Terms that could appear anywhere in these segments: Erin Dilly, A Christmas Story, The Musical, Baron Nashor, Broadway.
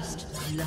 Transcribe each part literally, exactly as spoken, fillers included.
First blood.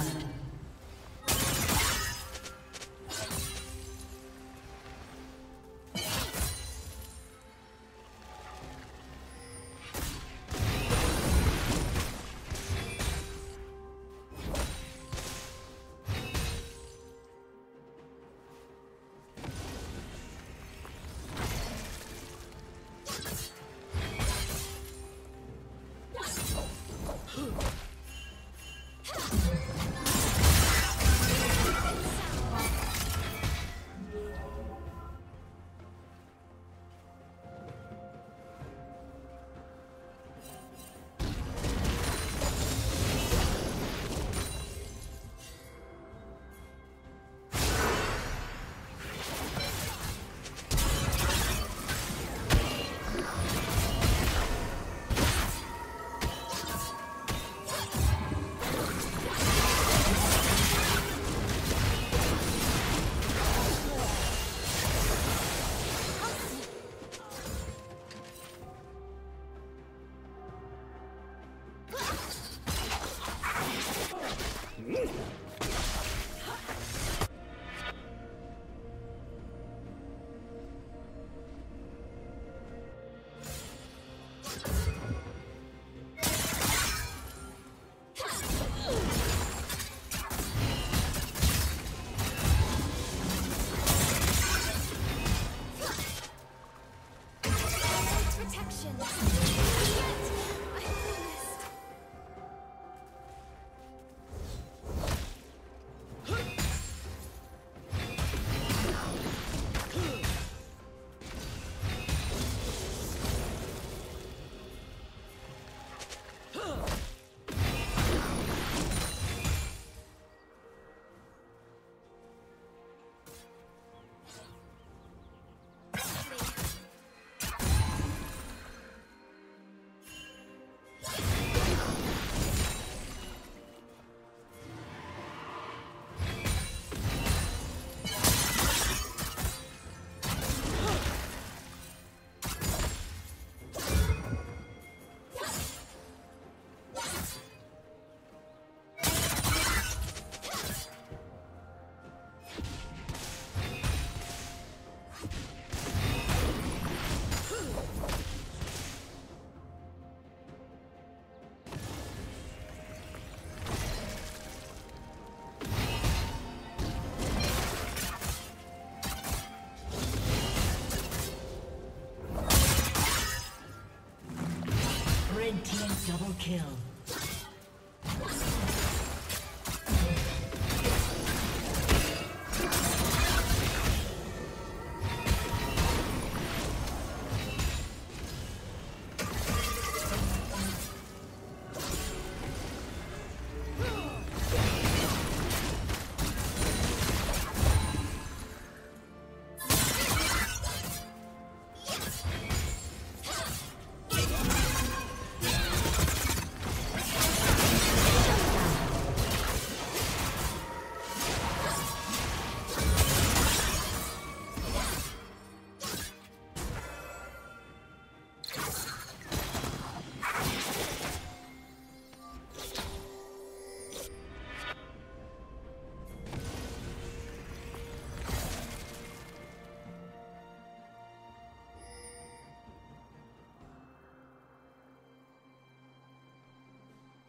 Double kill.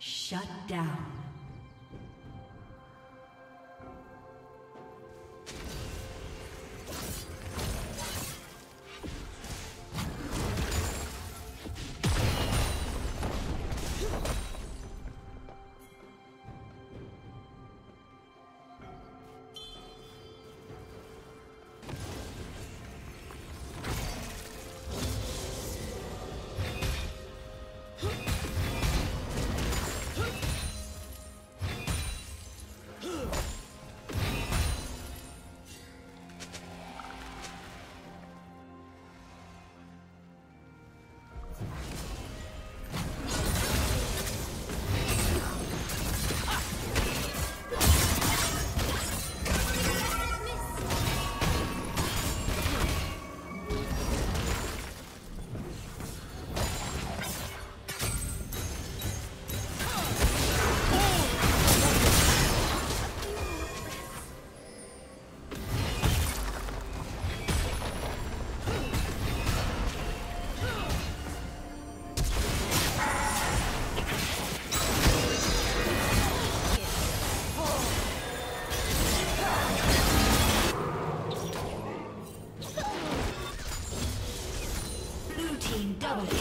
Shut down. double kill.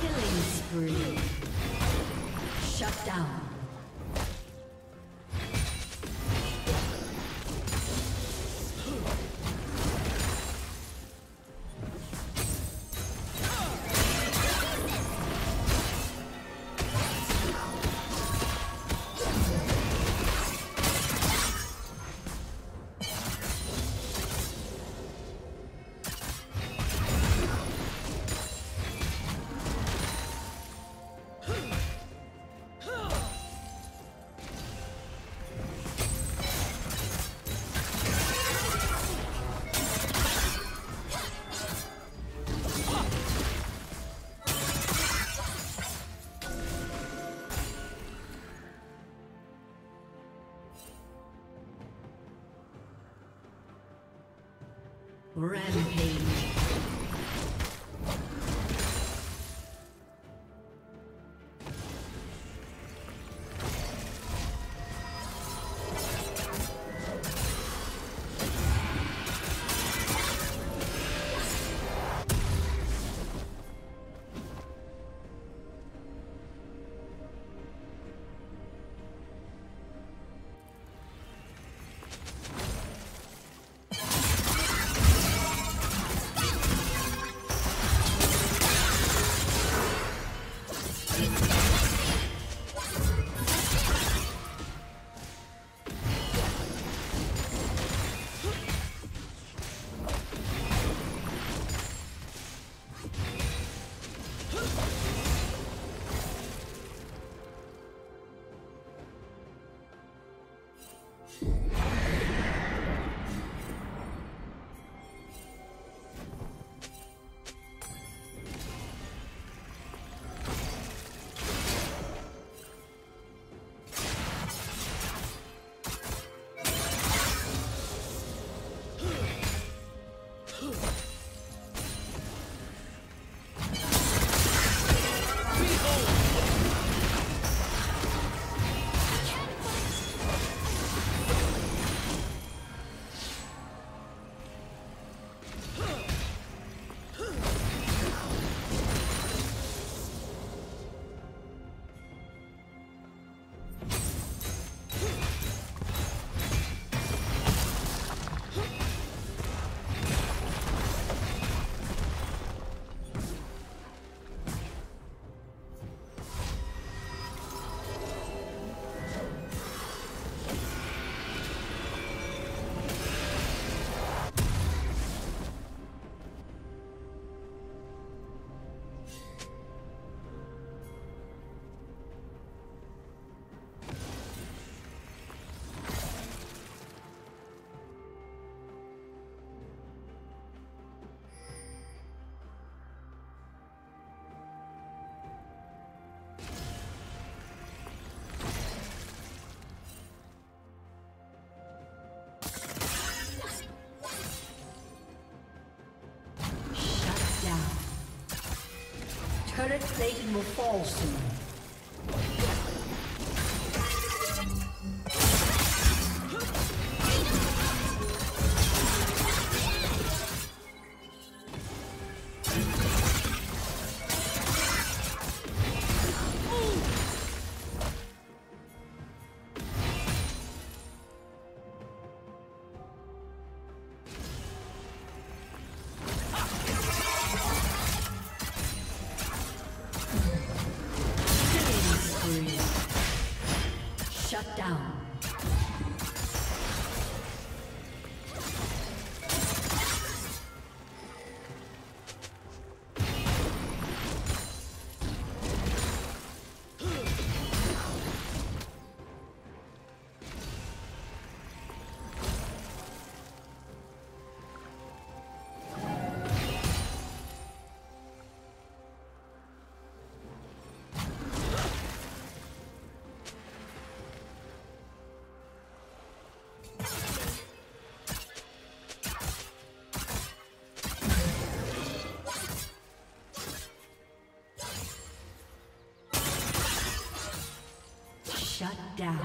Killing spree. Shut down. Rampage. Turret plating will fall soon. Shut down.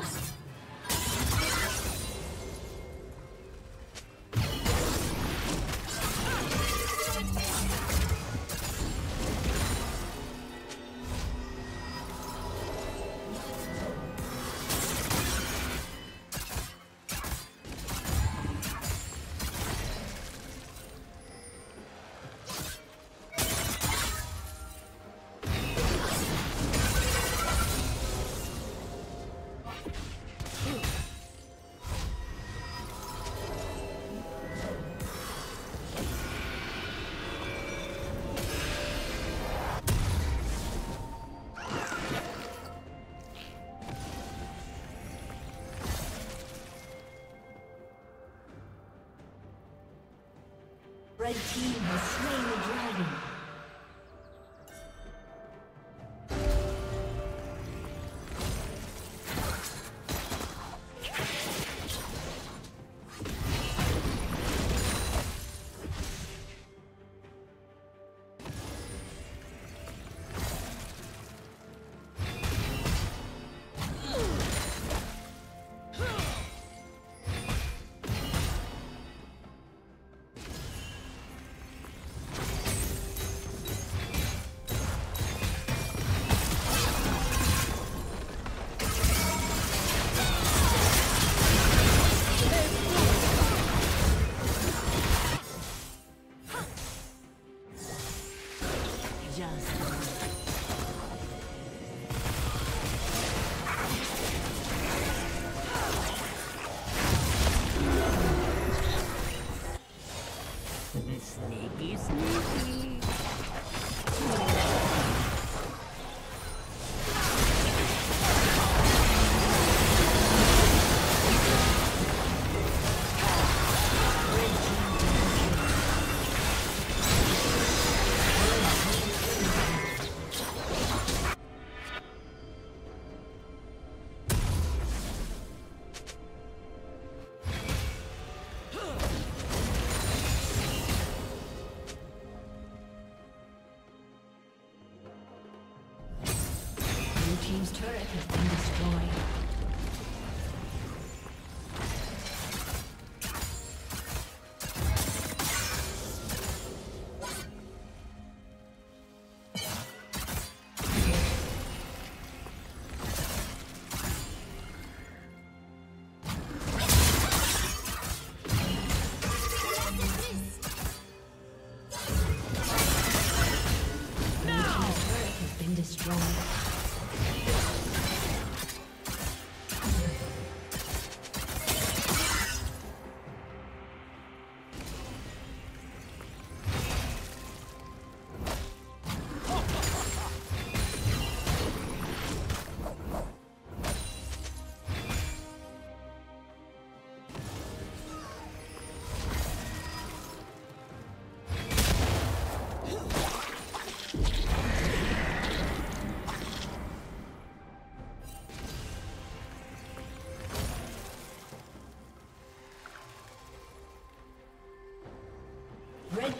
Red team has slain the dragon. Team's turret has been destroyed. Red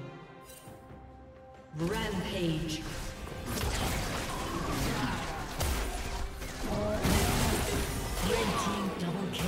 Rampage. Red team double kill.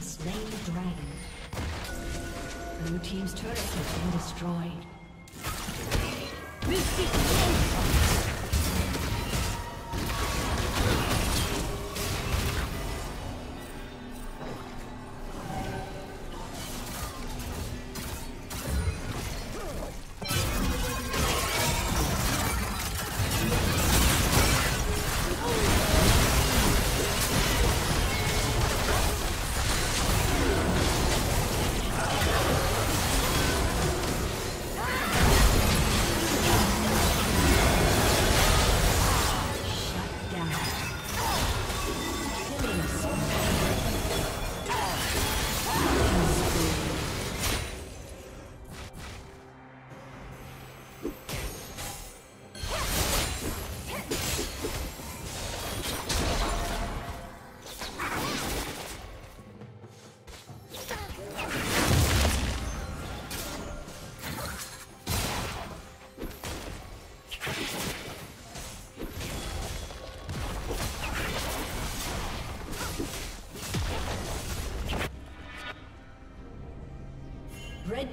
Slain the dragon. Blue team's turret has been destroyed. Mystic Wolf! Red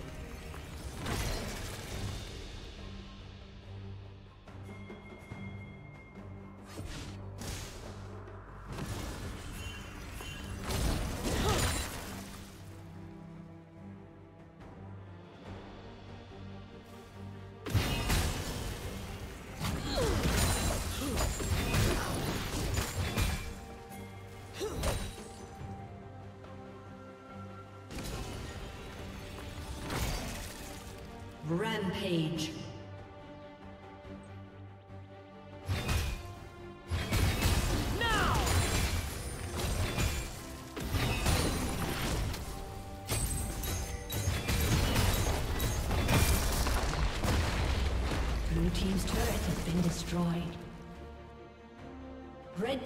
Rampage. Blue team's turret has been destroyed. Red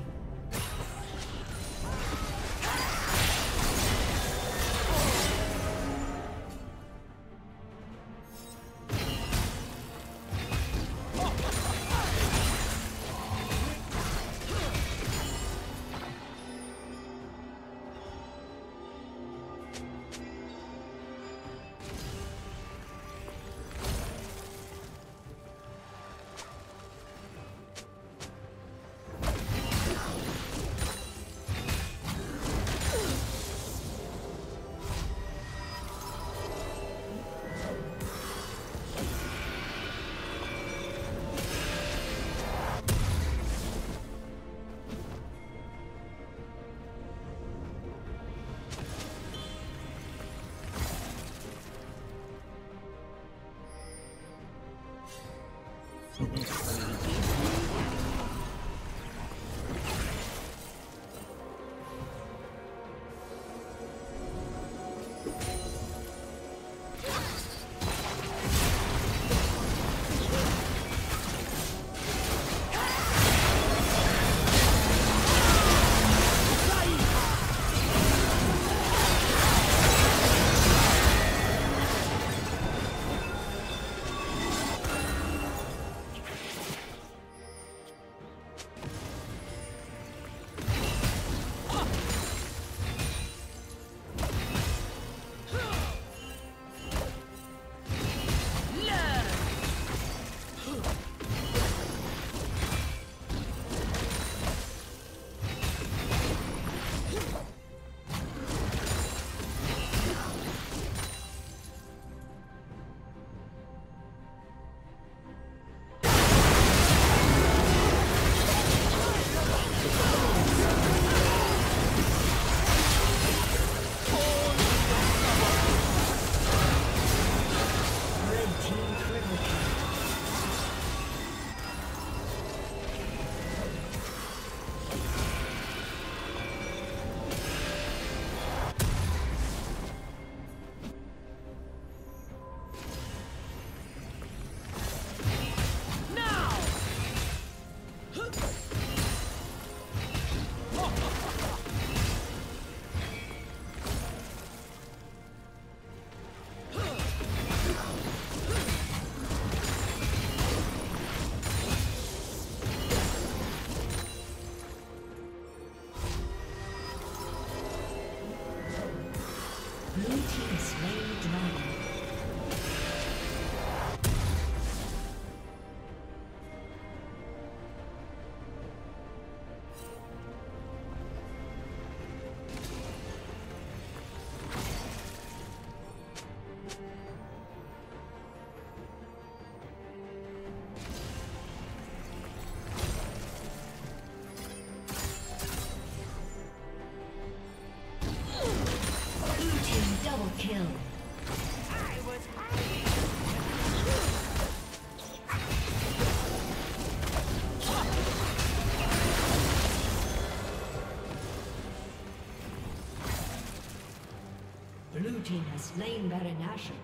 Blue team has slain Baron Nashor.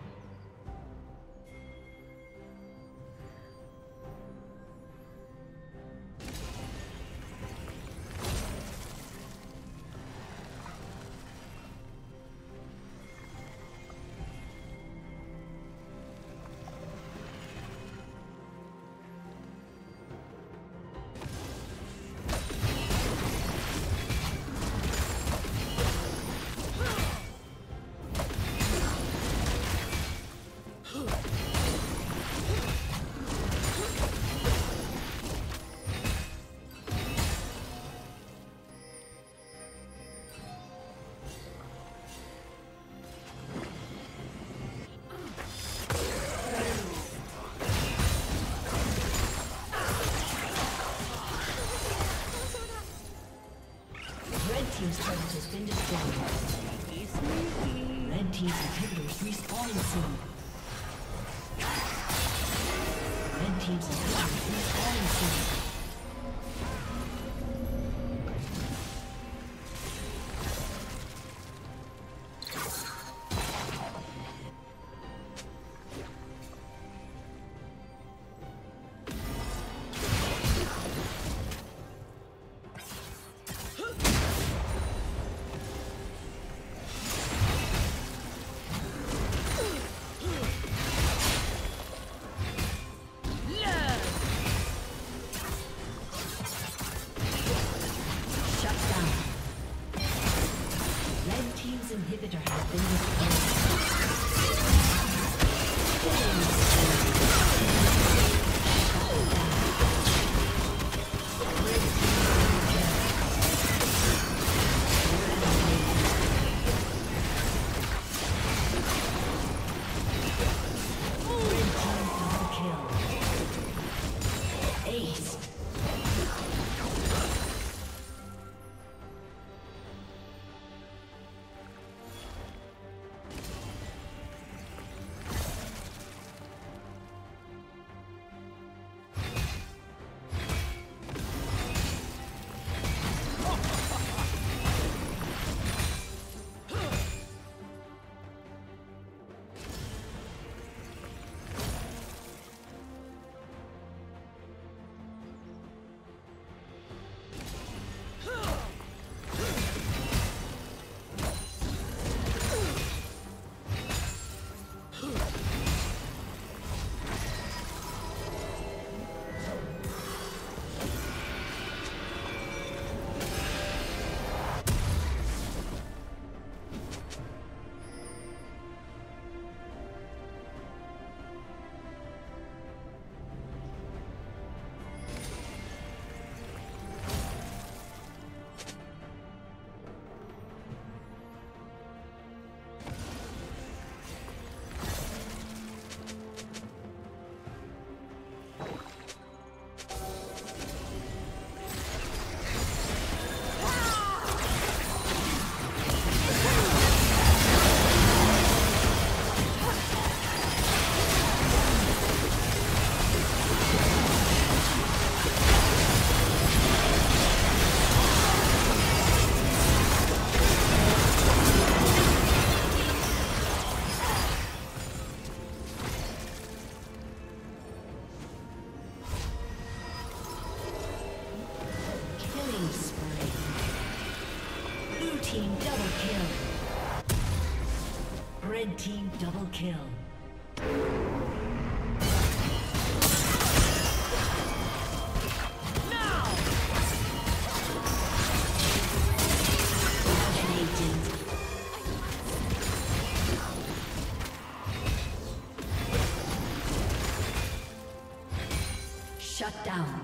Team's turret has been destroyed. Red team's inhibitors respawn soon. Red team's inhibitors respawn soon. Red team's inhibitors respawn soon. Red team double kill. Shut down.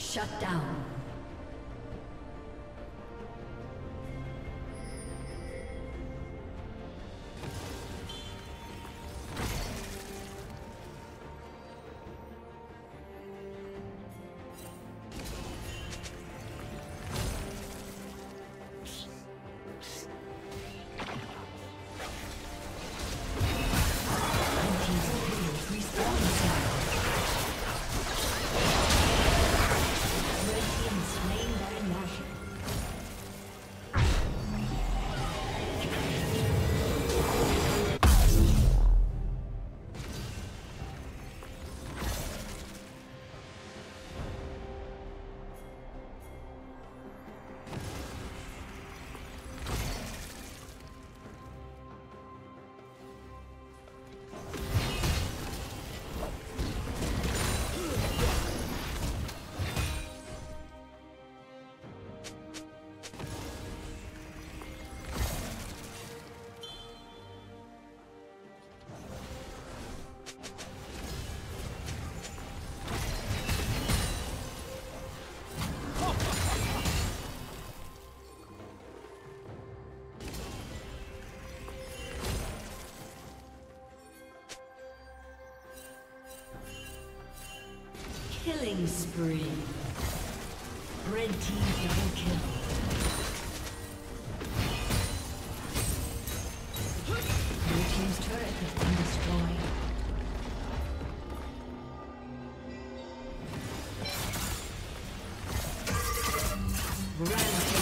Shut down. Killing spree. Red team double kill. Blue team's turret has been destroyed. Red